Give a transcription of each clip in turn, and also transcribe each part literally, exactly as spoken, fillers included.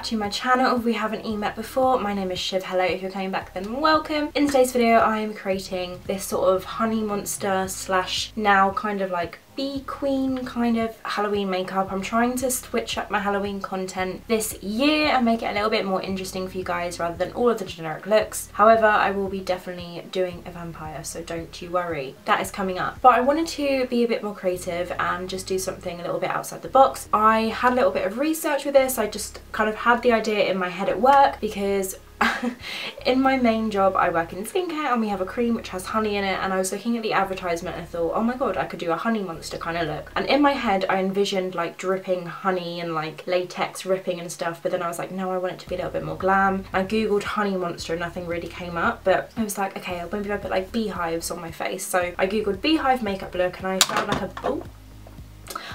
back to my channel if we haven't even met before. My name is Shiv, hello, if you're coming back then welcome. In today's video I am creating this sort of honey monster slash now kind of like bee queen kind of Halloween makeup. I'm trying to switch up my Halloween content this year and make it a little bit more interesting for you guys rather than all of the generic looks. However, I will be definitely doing a vampire, so don't you worry, that is coming up. But I wanted to be a bit more creative and just do something a little bit outside the box. I had a little bit of research with this. I just kind of had the idea in my head at work because in my main job I work in skincare and we have a cream which has honey in it, and I was looking at the advertisement and I thought, oh my god, I could do a honey monster kind of look. And in my head I envisioned like dripping honey and like latex ripping and stuff, but then I was like, no, I want it to be a little bit more glam. I googled honey monster and nothing really came up, but I was like, okay, maybe I'll put like beehives on my face. So I googled beehive makeup look and I found like a oh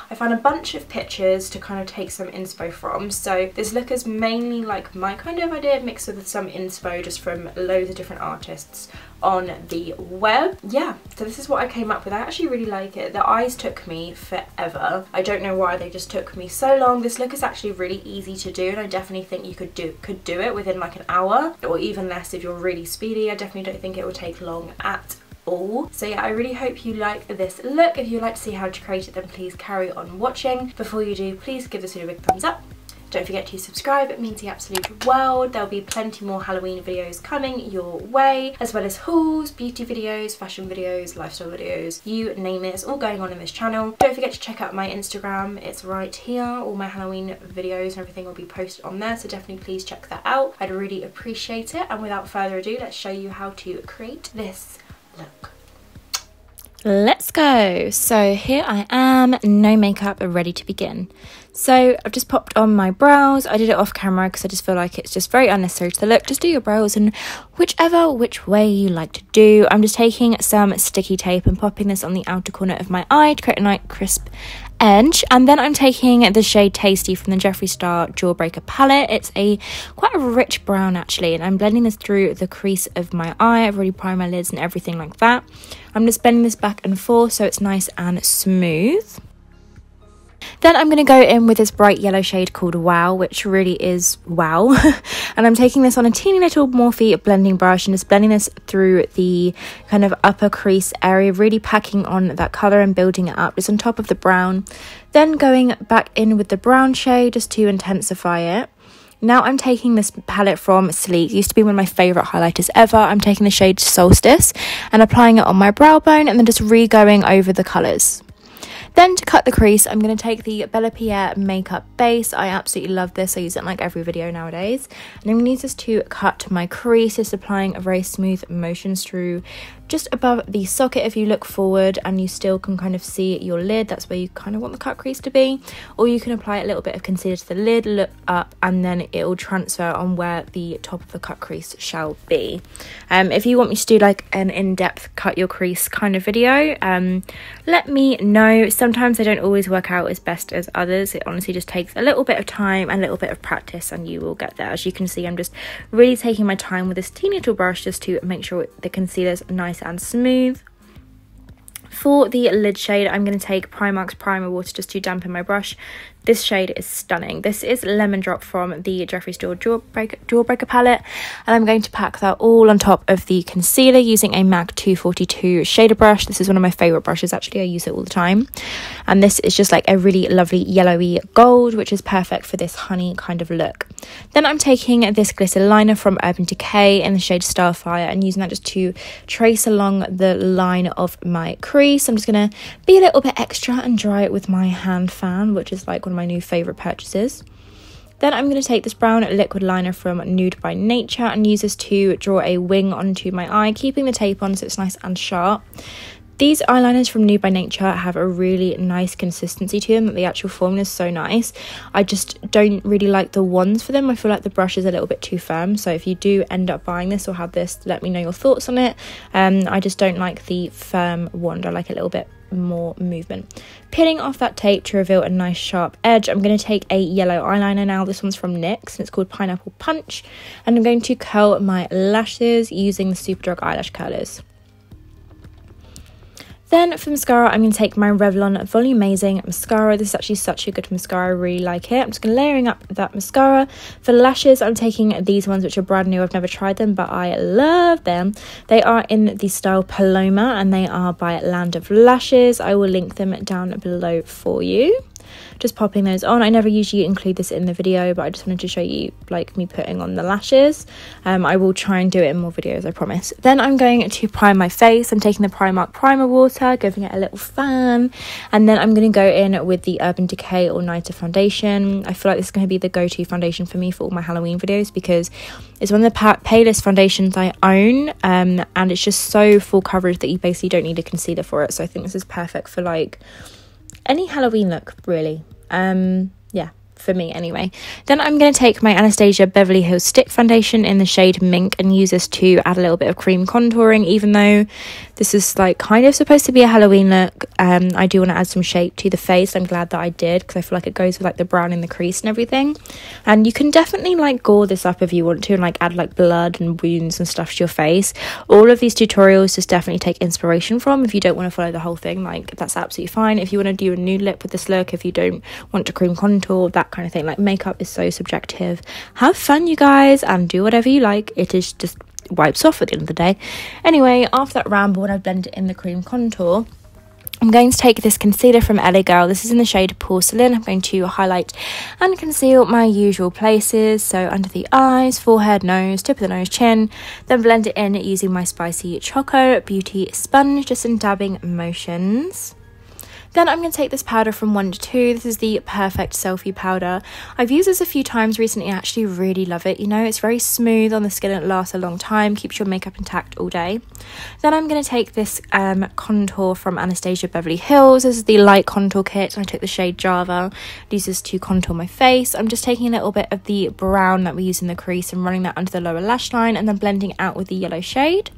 I found a bunch of pictures to kind of take some inspo from. So this look is mainly like my kind of idea mixed with some inspo just from loads of different artists on the web. Yeah, so this is what I came up with. I actually really like it. The eyes took me forever. I don't know why, they just took me so long. This look is actually really easy to do and I definitely think you could do could do it within like an hour or even less if you're really speedy. I definitely don't think it will take long at all. All. So yeah, I really hope you like this look. If you'd like to see how to create it, then please carry on watching. Before you do, please give this video a big thumbs up. Don't forget to subscribe, it means the absolute world. There'll be plenty more Halloween videos coming your way, as well as hauls, beauty videos, fashion videos, lifestyle videos, you name it, it's all going on in this channel. Don't forget to check out my Instagram, it's right here. All my Halloween videos and everything will be posted on there, so definitely please check that out. I'd really appreciate it. And without further ado, let's show you how to create this look. Let's go. So here I am, no makeup, ready to begin. So I've just popped on my brows. I did it off camera because I just feel like it's just very unnecessary to the look. Just do your brows and whichever which way you like to do. I'm just taking some sticky tape and popping this on the outer corner of my eye to create a nice crisp edge. And then I'm taking the shade Tasty from the Jeffree Star Jawbreaker palette. It's a quite a rich brown actually, and I'm blending this through the crease of my eye. I've already primed my lids and everything like that. I'm just blending this back and forth so it's nice and smooth. Then I'm going to go in with this bright yellow shade called Wow, which really is wow. And I'm taking this on a teeny little Morphe blending brush and just blending this through the kind of upper crease area, really packing on that colour and building it up just on top of the brown. Then going back in with the brown shade just to intensify it. Now I'm taking this palette from Sleek, it used to be one of my favourite highlighters ever. I'm taking the shade Solstice and applying it on my brow bone and then just re-going over the colours. Then to cut the crease, I'm going to take the Bella Pierre makeup base. I absolutely love this. I use it in like every video nowadays. And I'm going to use this to cut my crease, just applying a very smooth motion through just above the socket. If you look forward and you still can kind of see your lid, that's where you kind of want the cut crease to be. Or you can apply a little bit of concealer to the lid, look up, and then it will transfer on where the top of the cut crease shall be. Um, if you want me to do like an in-depth cut your crease kind of video, um, let me know. Sometimes they don't always work out as best as others. It honestly just takes a little bit of time and a little bit of practice and you will get there. As you can see, I'm just really taking my time with this teeny little brush just to make sure the concealer's nice and smooth. For the lid shade, I'm going to take Primark's Primer Water just to dampen my brush. This shade is stunning. This is Lemon Drop from the Jeffree Star Jawbreaker, Jawbreaker palette. And I'm going to pack that all on top of the concealer using a M A C two forty-two shader brush. This is one of my favourite brushes, actually. I use it all the time. And this is just like a really lovely yellowy gold, which is perfect for this honey kind of look. Then I'm taking this glitter liner from Urban Decay in the shade Starfire and using that just to trace along the line of my crease. So I'm just going to be a little bit extra and dry it with my hand fan, which is like one of my new favourite purchases. Then I'm going to take this brown liquid liner from Nude by Nature and use this to draw a wing onto my eye, keeping the tape on so it's nice and sharp. These eyeliners from Nude by Nature have a really nice consistency to them, that the actual formula is so nice. I just don't really like the wands for them. I feel like the brush is a little bit too firm. So if you do end up buying this or have this, let me know your thoughts on it. Um, I just don't like the firm wand. I like a little bit more movement. Peeling off that tape to reveal a nice sharp edge, I'm going to take a yellow eyeliner now. This one's from NYX and it's called Pineapple Punch. And I'm going to curl my lashes using the Superdrug eyelash curlers. Then for mascara, I'm going to take my Revlon Volumazing mascara. This is actually such a good mascara, I really like it. I'm just going to layering up that mascara. For lashes, I'm taking these ones which are brand new. I've never tried them, but I love them. They are in the style Paloma and they are by Land of Lashes. I will link them down below for you. Just popping those on. I never usually include this in the video, but I just wanted to show you like me putting on the lashes. um I will try and do it in more videos, I promise. Then I'm going to prime my face. I'm taking the Primark primer water, giving it a little fan, and then I'm going to go in with the Urban Decay All Nighter foundation. I feel like this is going to be the go-to foundation for me for all my Halloween videos because it's one of the pa palest foundations I own, um and it's just so full coverage that you basically don't need a concealer for it. So I think this is perfect for like any Halloween look, really. Um yeah, for me anyway. Then I'm going to take my Anastasia Beverly Hills stick foundation in the shade Mink and use this to add a little bit of cream contouring. Even though this is like kind of supposed to be a Halloween look, um I do want to add some shape to the face. I'm glad that I did because I feel like it goes with like the brown in the crease and everything. And you can definitely like gore this up if you want to and like add like blood and wounds and stuff to your face. All of these tutorials just definitely take inspiration from. If you don't want to follow the whole thing, like that's absolutely fine. If you want to do a nude lip with this look, if you don't want to cream contour, that kind of thing. Like makeup is so subjective. Have fun, you guys, and do whatever you like. It is just wipes off at the end of the day anyway. After that ramble, when I've blended in the cream contour, I'm going to take this concealer from L A Girl. This is in the shade Porcelain. I'm going to highlight and conceal my usual places, so under the eyes, forehead, nose, tip of the nose, chin, then blend it in using my Spicy Choco Beauty sponge, just in dabbing motions. Then I'm going to take this powder from one to two. This is the Perfect Selfie powder. I've used this a few times recently. I actually really love it. You know, it's very smooth on the skin and it lasts a long time. Keeps your makeup intact all day. Then I'm going to take this um, contour from Anastasia Beverly Hills. This is the light contour kit. I took the shade Java. I use this to contour my face. I'm just taking a little bit of the brown that we use in the crease and running that under the lower lash line and then blending out with the yellow shade,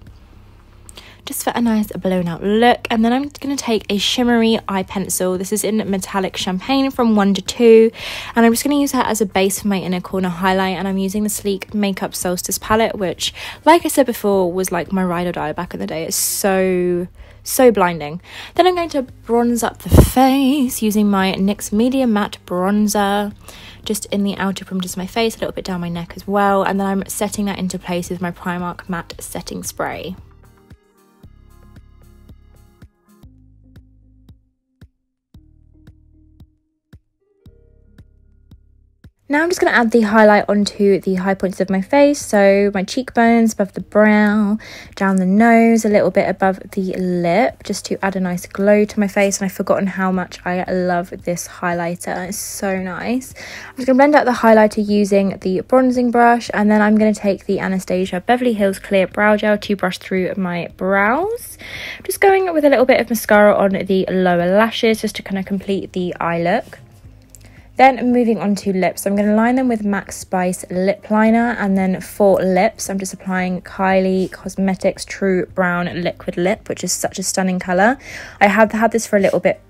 just for a nice blown out look. And then I'm going to take a shimmery eye pencil. This is in Metallic Champagne from one to two, and I'm just going to use that as a base for my inner corner highlight. And I'm using the Sleek Makeup Solstice palette, which like I said before was like my ride or die back in the day. It's so so blinding. Then I'm going to bronze up the face using my NYX Medium Matte Bronzer, just in the outer perimeter of my face, a little bit down my neck as well, and then I'm setting that into place with my Primark Matte Setting Spray. Now I'm just going to add the highlight onto the high points of my face, so my cheekbones, above the brow, down the nose, a little bit above the lip, just to add a nice glow to my face. And I've forgotten how much I love this highlighter. It's so nice. I'm just going to blend out the highlighter using the bronzing brush, and then I'm going to take the Anastasia Beverly Hills Clear Brow Gel to brush through my brows. I'm just going with a little bit of mascara on the lower lashes just to kind of complete the eye look. Then moving on to lips, I'm going to line them with M A C Spice Lip Liner, and then for lips, I'm just applying Kylie Cosmetics True Brown Liquid Lip, which is such a stunning colour. I have had this for a little bit,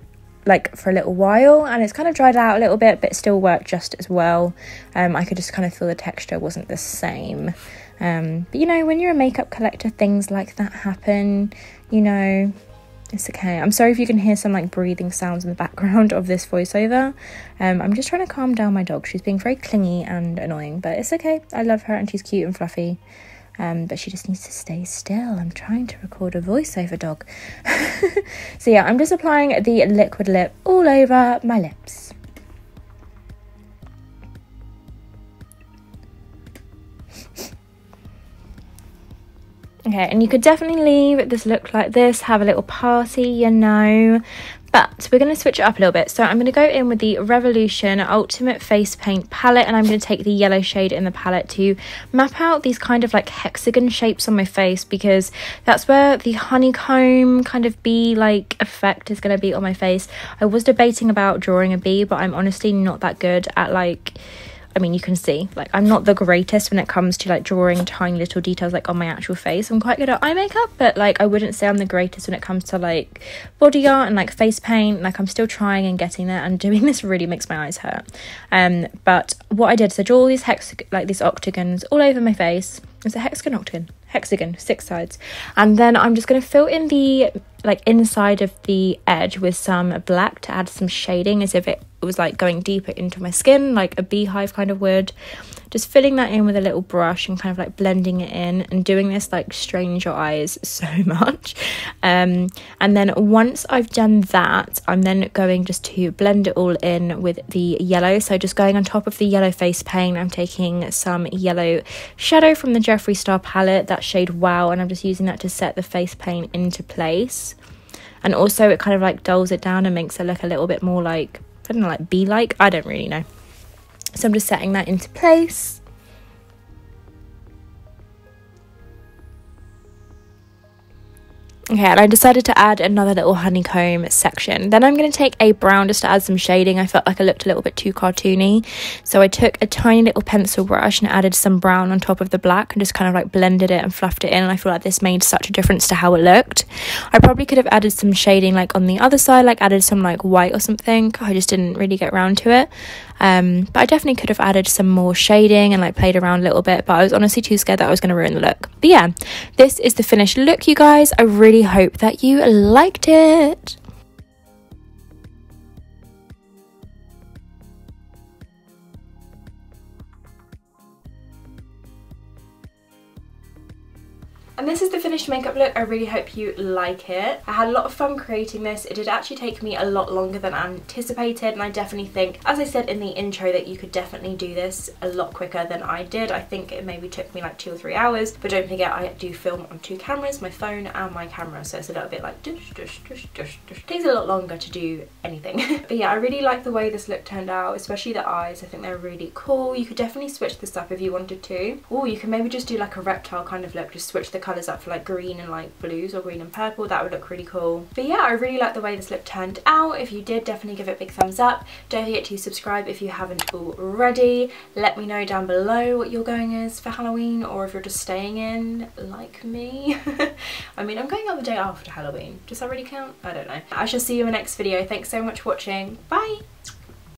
like for a little while, and it's kind of dried out a little bit, but it still worked just as well. Um, I could just kind of feel the texture wasn't the same. Um, but you know, when you're a makeup collector, things like that happen, you know. It's okay. I'm sorry if you can hear some like breathing sounds in the background of this voiceover. Um, I'm just trying to calm down my dog. She's being very clingy and annoying, but it's okay. I love her and she's cute and fluffy. Um, but she just needs to stay still. I'm trying to record a voiceover, dog. So yeah, I'm just applying the liquid lip all over my lips. Okay, and you could definitely leave this look like this, have a little party, you know, but we're going to switch it up a little bit. So I'm going to go in with the Revolution Ultimate Face Paint palette, and I'm going to take the yellow shade in the palette to map out these kind of like hexagon shapes on my face, because that's where the honeycomb kind of bee like effect is going to be on my face. I was debating about drawing a bee, but I'm honestly not that good at like... I mean, you can see, like, I'm not the greatest when it comes to, like, drawing tiny little details, like, on my actual face. I'm quite good at eye makeup, but, like, I wouldn't say I'm the greatest when it comes to, like, body art and, like, face paint. Like, I'm still trying and getting there, and doing this really makes my eyes hurt. Um, but what I did, so I drew all these hex, like, these octagons all over my face. Is it hexagon, octagon? hexagon, six sides. And then I'm just going to fill in the like inside of the edge with some black to add some shading, as if it was like going deeper into my skin, like a beehive kind of would. Just filling that in with a little brush and kind of like blending it in, and doing this like strains your eyes so much. Um, and then once I've done that, I'm then going just to blend it all in with the yellow. So just going on top of the yellow face paint, I'm taking some yellow shadow from the Jeffree Star palette, that shade Wow, and I'm just using that to set the face paint into place. And also it kind of like dulls it down and makes it look a little bit more like, I don't know, like bee-like? I don't really know. So I'm just setting that into place. Okay, and I decided to add another little honeycomb section. Then I'm going to take a brown just to add some shading. I felt like I looked a little bit too cartoony. So I took a tiny little pencil brush and added some brown on top of the black and just kind of like blended it and fluffed it in. And I feel like this made such a difference to how it looked. I probably could have added some shading like on the other side, like added some like white or something. I just didn't really get around to it. Um, but I definitely could have added some more shading and like played around a little bit. But I was honestly too scared that I was going to ruin the look. But yeah, this is the finished look, you guys. I really hope that you liked it. And this is the finished makeup look. I really hope you like it. I had a lot of fun creating this. It did actually take me a lot longer than anticipated, and I definitely think, as I said in the intro, that you could definitely do this a lot quicker than I did. I think it maybe took me like two or three hours, but don't forget I do film on two cameras, my phone and my camera, so it's a little bit like dush, dush, dush, dush, dush. It takes a lot longer to do anything. But yeah, I really like the way this look turned out, especially the eyes. I think they're really cool. You could definitely switch this up if you wanted to. Or you can maybe just do like a reptile kind of look, just switch the colours up for like green and like blues, or green and purple. That would look really cool. But yeah, I really like the way this look turned out. If you did, definitely give it a big thumbs up. Don't forget to subscribe if you haven't already. Let me know down below what your going is for Halloween, or if you're just staying in like me. I mean, I'm going out the day after Halloween. Does that really count? I don't know. I shall see you in the next video. Thanks so much for watching. Bye!